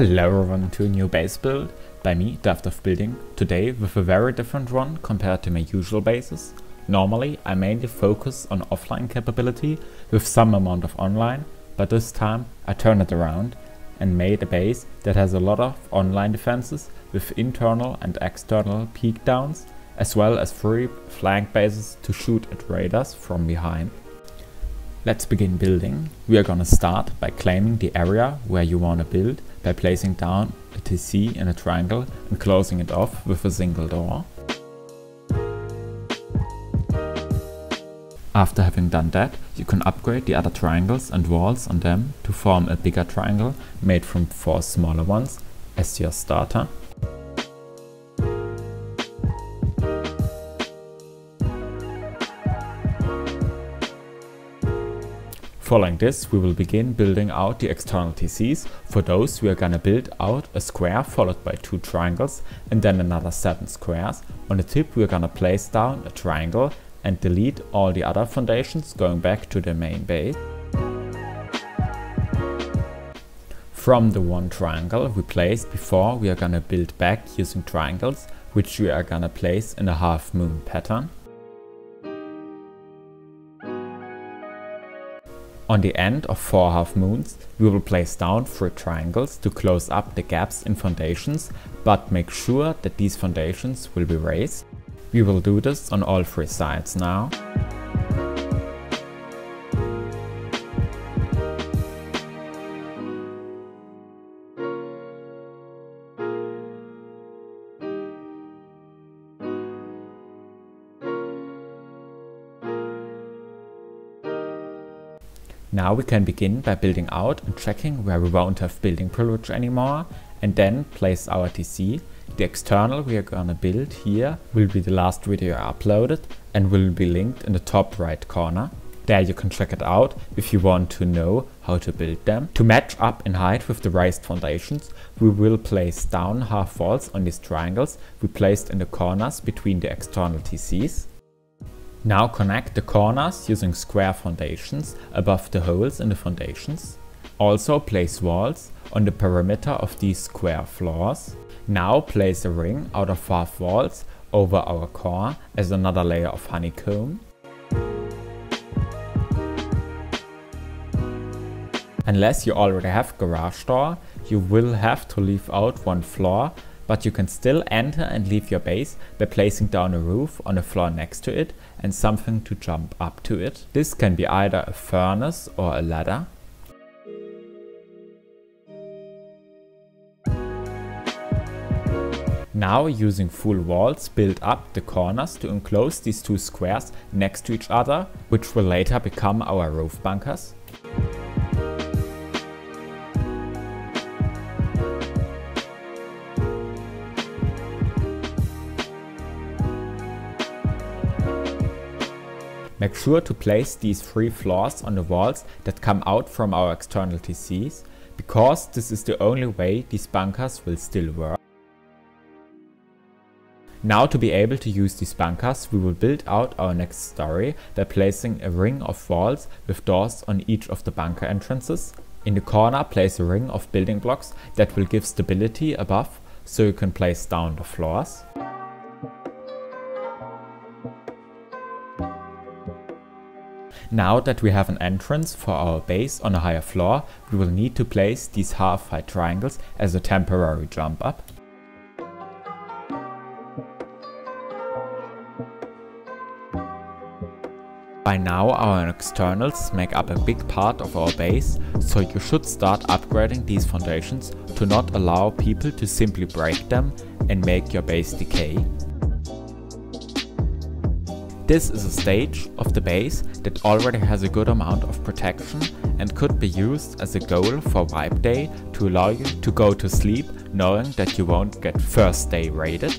Hello everyone to a new base build by me, DavDav Building, today with a very different one compared to my usual bases. Normally I mainly focus on offline capability with some amount of online, but this time I turned it around and made a base that has a lot of online defenses with internal and external peak downs, as well as three flank bases to shoot at raiders from behind. Let's begin building. We are gonna start by claiming the area where you wanna build by placing down a TC in a triangle and closing it off with a single door. After having done that, you can upgrade the other triangles and walls on them to form a bigger triangle made from four smaller ones as your starter. Following this, we will begin building out the external TCs. For those, we are gonna build out a square followed by two triangles and then another 7 squares. On the tip, we are gonna place down a triangle and delete all the other foundations going back to the main base. From the one triangle we placed before, we are gonna build back using triangles, which we are gonna place in a half moon pattern. On the end of 4 half moons, we will place down 3 triangles to close up the gaps in foundations, but make sure that these foundations will be raised. We will do this on all 3 sides now. Now we can begin by building out and checking where we won't have building privilege anymore, and then place our TC. The external we are gonna build here will be the last video I uploaded and will be linked in the top right corner. There you can check it out if you want to know how to build them. To match up in height with the raised foundations, we will place down half walls on these triangles we placed in the corners between the external TCs. Now connect the corners using square foundations above the holes in the foundations. Also place walls on the perimeter of these square floors. Now place a ring out of half walls over our core as another layer of honeycomb. Unless you already have garage door, you will have to leave out one floor, but you can still enter and leave your base by placing down a roof on a floor next to it and something to jump up to it. This can be either a furnace or a ladder. Now, using full walls, build up the corners to enclose these two squares next to each other, which will later become our roof bunkers. Make sure to place these 3 floors on the walls that come out from our external TCs, because this is the only way these bunkers will still work. Now, to be able to use these bunkers, we will build out our next story by placing a ring of walls with doors on each of the bunker entrances. In the corner, place a ring of building blocks that will give stability above, so you can place down the floors. Now that we have an entrance for our base on a higher floor, we will need to place these half-height triangles as a temporary jump up. By now our externals make up a big part of our base, so you should start upgrading these foundations to not allow people to simply break them and make your base decay. This is a stage of the base that already has a good amount of protection and could be used as a goal for wipe day to allow you to go to sleep knowing that you won't get first day raided.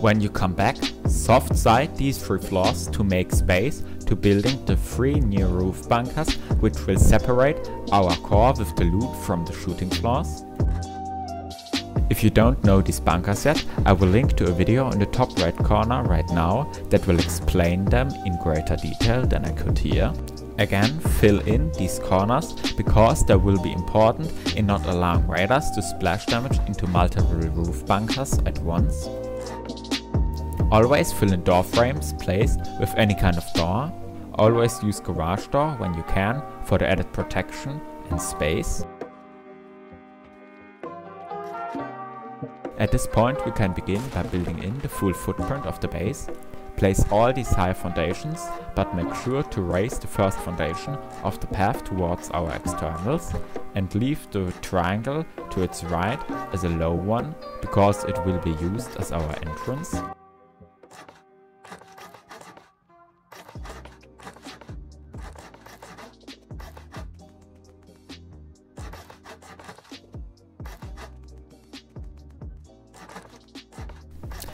When you come back, soft side these 3 floors to make space to building the 3 new roof bunkers, which will separate our core with the loot from the shooting floors. If you don't know these bunkers yet, I will link to a video in the top right corner right now that will explain them in greater detail than I could here. Again, fill in these corners because they will be important in not allowing raiders to splash damage into multiple roof bunkers at once. Always fill in door frames placed with any kind of door. Always use garage door when you can for the added protection and space. At this point we can begin by building in the full footprint of the base. Place all these high foundations, but make sure to raise the first foundation of the path towards our externals and leave the triangle to its right as a low one because it will be used as our entrance.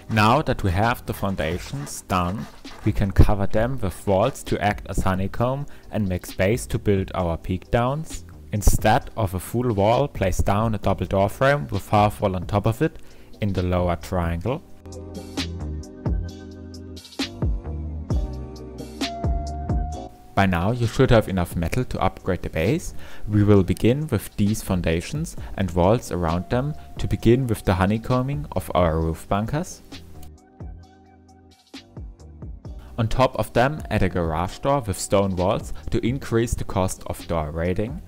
Now that we have the foundations done, we can cover them with walls to act as honeycomb and make space to build our peak downs. Instead of a full wall, place down a double door frame with half wall on top of it in the lower triangle. By now you should have enough metal to upgrade the base. We will begin with these foundations and walls around them to begin with the honeycombing of our roof bunkers. On top of them add a garage door with stone walls to increase the cost of door raiding.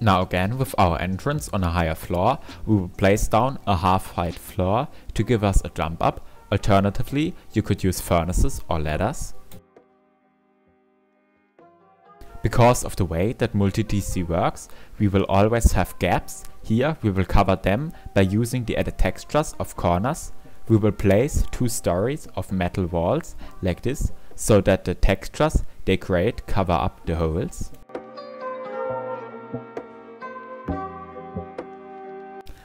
Now again with our entrance on a higher floor, we will place down a half-height floor to give us a jump up. Alternatively, you could use furnaces or ladders. Because of the way that multi-TC works, we will always have gaps. Here we will cover them by using the added textures of corners. We will place 2 stories of metal walls like this, so that the textures they create cover up the holes.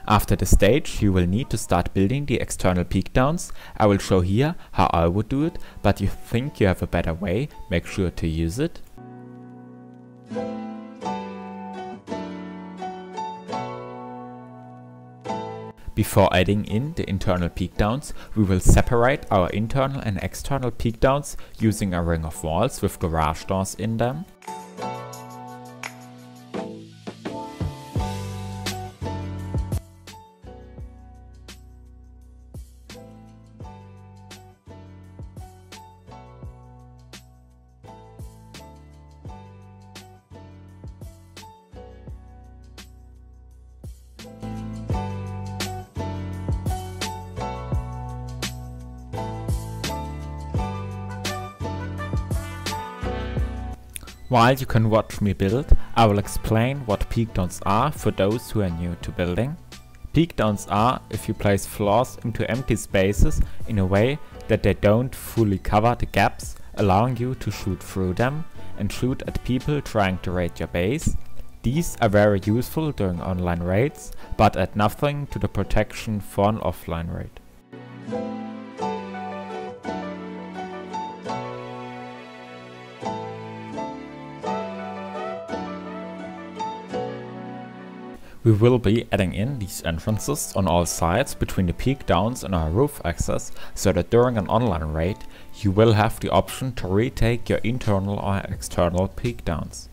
After this stage you will need to start building the external peak downs. I will show here how I would do it, but you think you have a better way, make sure to use it. Before adding in the internal peak downs, we will separate our internal and external peak downs using a ring of walls with garage doors in them. While you can watch me build, I will explain what peak downs are for those who are new to building. Peak downs are if you place floors into empty spaces in a way that they don't fully cover the gaps, allowing you to shoot through them and shoot at people trying to raid your base. These are very useful during online raids, but add nothing to the protection for an offline raid. We will be adding in these entrances on all sides between the peak downs and our roof access, so that during an online raid you will have the option to retake your internal or external peak downs.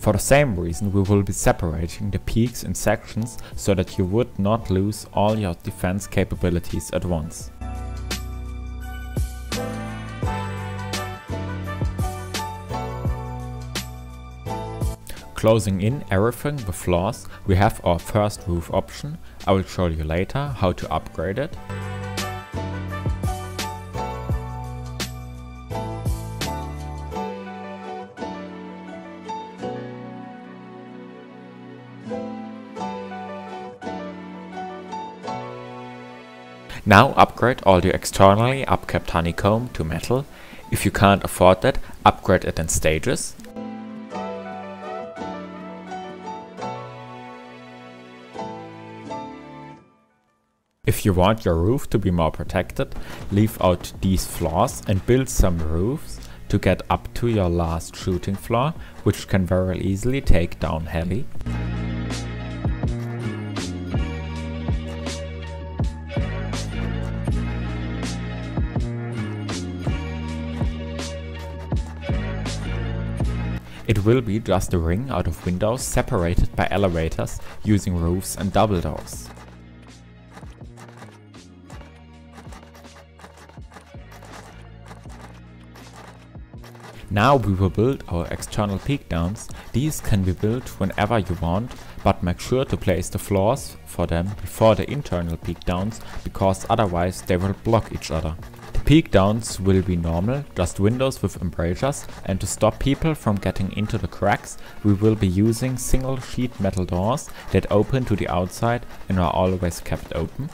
For the same reason we will be separating the peaks in sections so that you would not lose all your defense capabilities at once. Closing in everything with floors, we have our first roof option. I will show you later how to upgrade it. Now upgrade all the externally upkept honeycomb to metal. If you can't afford that, upgrade it in stages. If you want your roof to be more protected, leave out these floors and build some roofs to get up to your last shooting floor, which can very easily take down heavy. It will be just a ring out of windows separated by elevators using roofs and double doors. Now we will build our external peak downs. These can be built whenever you want, but make sure to place the floors for them before the internal peak downs, because otherwise they will block each other. Peak downs will be normal, just windows with embrasures, and to stop people from getting into the cracks, we will be using single sheet metal doors that open to the outside and are always kept open.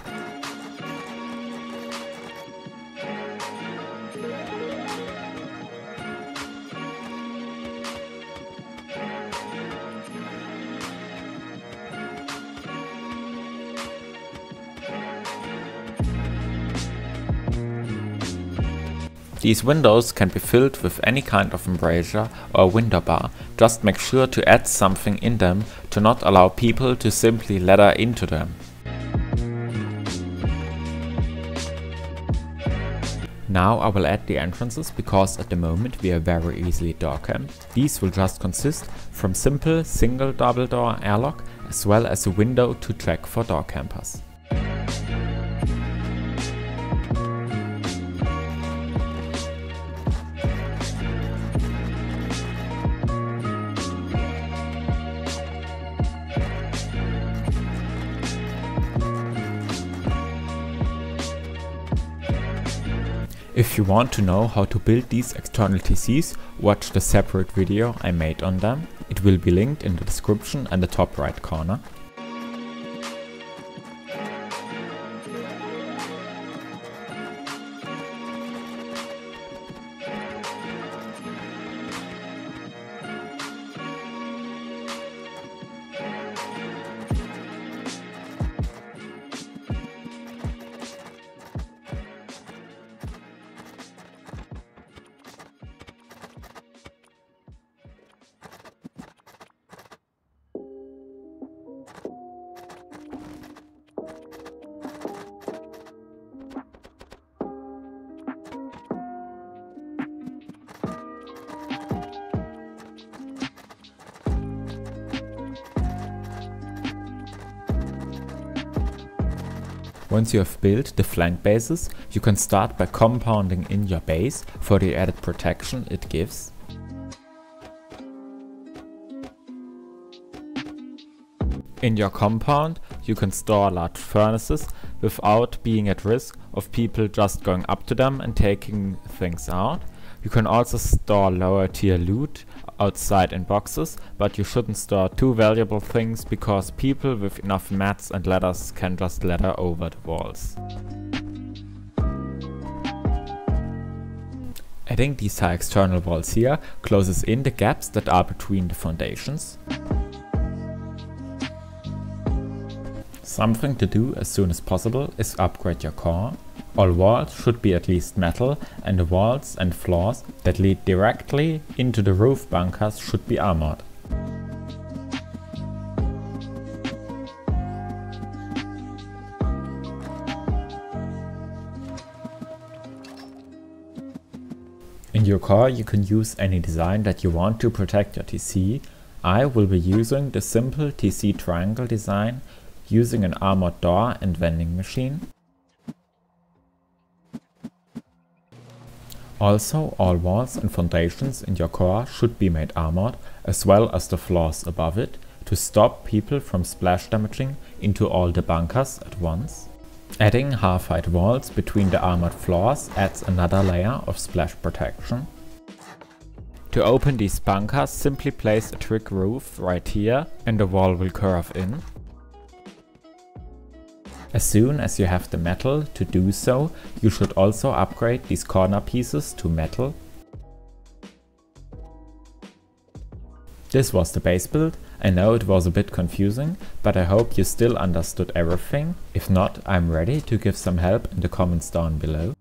These windows can be filled with any kind of embrasure or window bar. Just make sure to add something in them to not allow people to simply ladder into them. Now I will add the entrances, because at the moment we are very easily door camped. These will just consist from simple single double door airlock, as well as a window to check for door campers. If you want to know how to build these external TCs, watch the separate video I made on them. It will be linked in the description and the top right corner. Once you have built the flank bases, you can start by compounding in your base for the added protection it gives. In your compound, you can store large furnaces without being at risk of people just going up to them and taking things out. You can also store lower tier loot outside in boxes, but you shouldn't store too valuable things, because people with enough mats and ladders can just ladder over the walls. Adding these high external walls here closes in the gaps that are between the foundations. Something to do as soon as possible is upgrade your core. All walls should be at least metal, and the walls and floors that lead directly into the roof bunkers should be armored. In your core you can use any design that you want to protect your TC. I will be using the simple TC triangle design, using an armored door and vending machine. Also, all walls and foundations in your core should be made armored, as well as the floors above it, to stop people from splash damaging into all the bunkers at once. Adding half-height walls between the armored floors adds another layer of splash protection. To open these bunkers, simply place a trick roof right here and the wall will curve in. As soon as you have the metal to do so, you should also upgrade these corner pieces to metal. This was the base build. I know it was a bit confusing, but I hope you still understood everything. If not, I'm ready to give some help in the comments down below.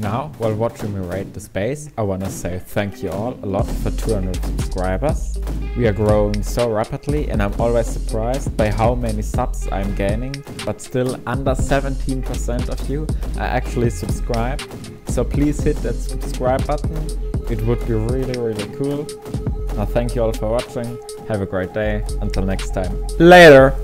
Now, while watching me raid the space, I wanna say thank you all a lot for 200 subscribers. We are growing so rapidly and I'm always surprised by how many subs I'm gaining, but still under 17% of you are actually subscribed. So please hit that subscribe button, it would be really cool. Now thank you all for watching, have a great day, until next time. Later!